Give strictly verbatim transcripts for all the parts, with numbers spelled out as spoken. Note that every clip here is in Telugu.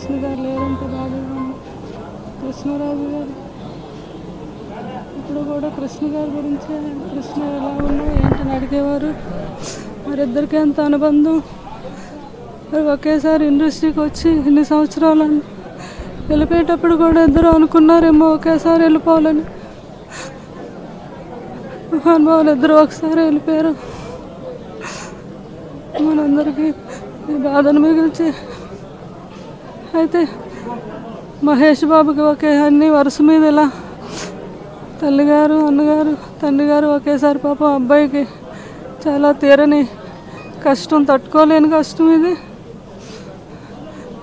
కృష్ణ గారు లేరంటే బాగుంది. కృష్ణరాజు గారు ఇప్పుడు కూడా కృష్ణ గారి గురించి కృష్ణ ఎలా ఉన్నా ఏంటని అడిగేవారు. మరిద్దరికి ఎంత అనుబంధం. మరి ఒకేసారి ఇండస్ట్రీకి వచ్చి ఇన్ని సంవత్సరాలు వెళ్ళిపోయేటప్పుడు కూడా ఇద్దరు అనుకున్నారేమో ఒకేసారి వెళ్ళిపోవాలని. అనుభవాలు ఇద్దరు ఒకసారి వెళ్ళిపోయారు. మనందరికీ బాధను మిగిల్చి అయితే మహేష్ బాబుకి ఒకే అన్ని వరుస మీద ఇలా తల్లిగారు అన్నగారు తండ్రి గారు ఒకేసారి పాపం అబ్బాయికి చాలా తీరని కష్టం, తట్టుకోలేని కష్టం ఇది.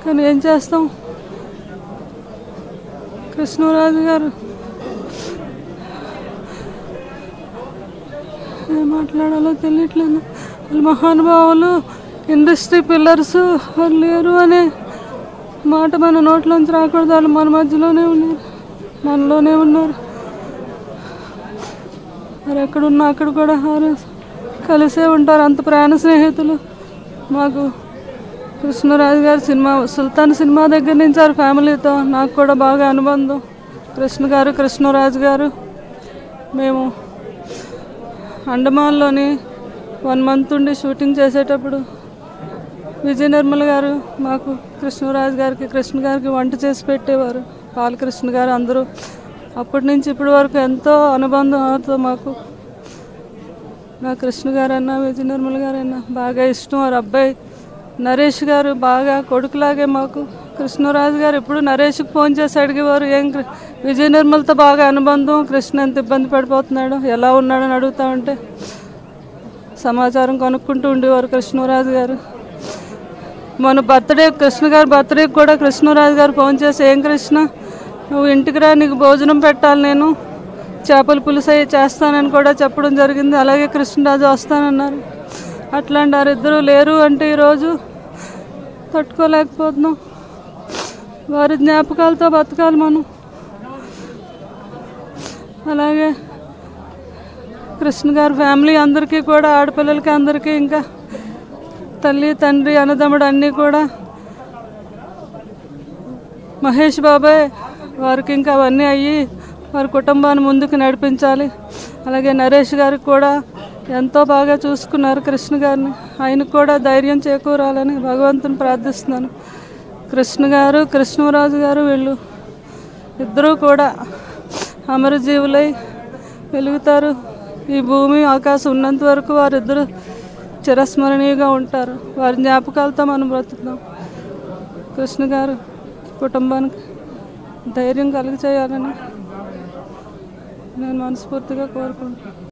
కానీ ఏం చేస్తాం, కృష్ణరాజు గారు ఏం మాట్లాడాలో తెలియట్లేదు. వాళ్ళు మహానుభావులు, ఇండస్ట్రీ పిల్లర్స్, వాళ్ళు లేరు అనే మాట మన నోట్లోంచి రాకూడదు. వాళ్ళు మన మధ్యలోనే ఉన్నారు, మనలోనే ఉన్నారు. మరి ఎక్కడున్నా అక్కడ కూడా కలిసే ఉంటారు. అంత ప్రాణ స్నేహితులు. మాకు కృష్ణరాజు గారి సినిమా సుల్తాన్ సినిమా దగ్గర నుంచి వారి ఫ్యామిలీతో నాకు కూడా బాగా అనుబంధం. కృష్ణ గారు కృష్ణరాజు గారు మేము అండమాన్లోని వన్ మంత్ ఉండి షూటింగ్ చేసేటప్పుడు విజయ నిర్మల్ గారు మాకు కృష్ణరాజు గారికి కృష్ణ గారికి వంట చేసి పెట్టేవారు. బాలకృష్ణ గారు అందరూ అప్పటి నుంచి ఇప్పటి వరకు ఎంతో అనుబంధం. వారితో మాకు నా కృష్ణ గారన్నా విజయ నిర్మల్ గారన్నా బాగా ఇష్టం. వారు అబ్బాయి నరేష్ గారు బాగా కొడుకులాగే మాకు. కృష్ణరాజు గారు ఇప్పుడు నరేష్కి ఫోన్ చేసి అడిగేవారు ఏం విజయ నిర్మల్తో బాగా అనుబంధం, కృష్ణ ఎంత ఇబ్బంది పడిపోతున్నాడో ఎలా ఉన్నాడని అడుగుతా ఉంటే సమాచారం కనుక్కుంటూ ఉండేవారు కృష్ణరాజు గారు. మన బర్త్డే కృష్ణ గారి బర్త్డేకి కూడా కృష్ణరాజు గారు ఫోన్ చేసి ఏం కృష్ణ నువ్వు ఇంటికి రా, నీకు భోజనం పెట్టాలి, నేను చేపల పులుసు అయ్యి చేస్తానని కూడా చెప్పడం జరిగింది. అలాగే కృష్ణరాజు వస్తానన్నారు. అట్లాంటి వారిద్దరూ లేరు అంటే ఈరోజు తట్టుకోలేకపోతున్నాం. వారి జ్ఞాపకాలతో బతకాలి మనం. అలాగే కృష్ణ గారి ఫ్యామిలీ అందరికీ కూడా ఆడపిల్లలకి అందరికీ ఇంకా తల్లి తండ్రి అన్నదమ్ముడు అన్నీ కూడా మహేష్ బాబాయ్ వారికి ఇంకా అవన్నీ అయ్యి వారి కుటుంబాన్ని ముందుకు నడిపించాలి. అలాగే నరేష్ గారికి కూడా ఎంతో బాగా చూసుకున్నారు కృష్ణ గారిని. ఆయనకు కూడా ధైర్యం చేకూరాలని భగవంతుని ప్రార్థిస్తున్నాను. కృష్ణ గారు కృష్ణరాజు గారు వీళ్ళు ఇద్దరూ కూడా అమరజీవులై వెలుగుతారు. ఈ భూమి ఆకాశం ఉన్నంత వరకు వారిద్దరూ చిరస్మరణీయంగా ఉంటారు. వారి జ్ఞాపకాలతో మనం బ్రతుకుతాం. కృష్ణ గారు కుటుంబానికి ధైర్యం కలుగజేయాలని నేను మనస్ఫూర్తిగా కోరుకుంటున్నాను.